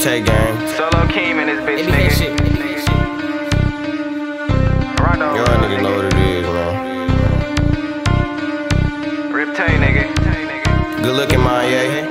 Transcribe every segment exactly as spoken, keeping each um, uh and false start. take game. Solo Keem in this bitch, nigga. Shit. Rondo, y'all nigga know what it is, man. Rip Tay, nigga. Good looking, Manye.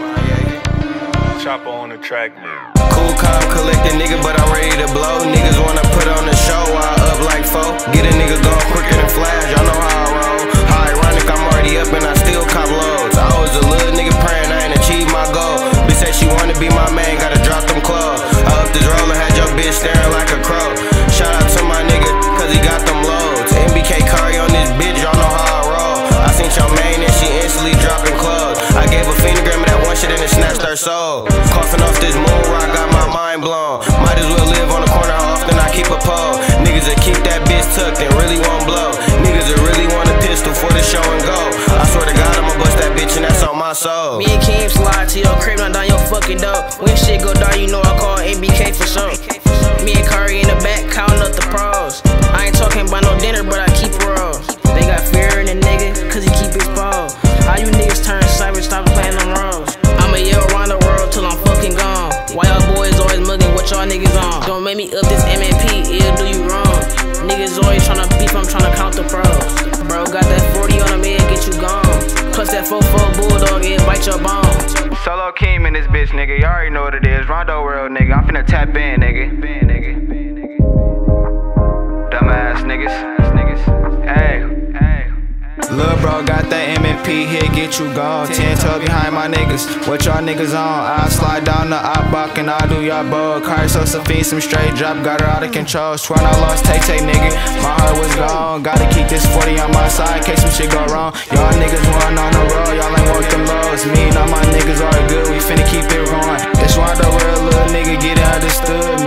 Chopper on the track, man. Cool, calm, collected, nigga, but I'm ready to blow. Niggas wanna put on the show, I up like foe. Get a nigga going quicker than Flash, y'all know how I roll. How ironic, I'm already up and I still cop loads. I was a little nigga praying I ain't achieved my goal. Bitch said she wanna be my man, gotta drop them clothes. I up this roller, had your bitch staring like a crow. Shout out to my nigga, cause he got them loads. M B K Cari on this bitch, y'all know how I roll. I seen your main and she instantly dropping clothes. I gave a phentogram of that one shit and it snatched her soul. Coughing off this moon rock, got my mind blown. Might as well live on the corner, how often I keep a pole. Niggas that keep that bitch tucked and really won't blow. Niggas that really want a pistol for the show and go. I swear to God, I'ma bust that bitch and that's on my soul. Me and Keem slide to your crib, not down your fucking door. When shit go down, you know I call M B K for sure. Me and Cari in the back, counting up the pros. I ain't talking about no dinner, but I keep rolls. They got fear in the nigga, cause he keep his balls. How you niggas turn cyber, stop playing them roles. I'ma yell around the world till I'm fucking gone. Why y'all boys always mugging what y'all niggas on? Don't make me up this M and P, it'll do you wrong. Niggas always tryna beef, I'm tryna count the pros. Bro, got that forty on him, it'll get you gone. Plus that four four bulldog, it'll bite your bone. Solo Keem in this bitch, nigga, you already know what it is. Rondo World, nigga, I'm finna tap in, nigga. Ben, nigga. Dumbass niggas. niggas. Hey. Lil' bro got that M and P, he'll get you gone. Ten toe behind my niggas, what y'all niggas on? I slide down the I-Bock and I do y'all bold. Cari so Sophie, some straight drop, got her out of control. Swear I lost Tay-Tay, nigga, my heart was gone. Gotta keep this forty on my side, in case some shit go wrong. Y'all niggas run on the road, y'all ain't worth them lows. Me and all my niggas are good, we finna keep it going. That's why the real little nigga get it understood.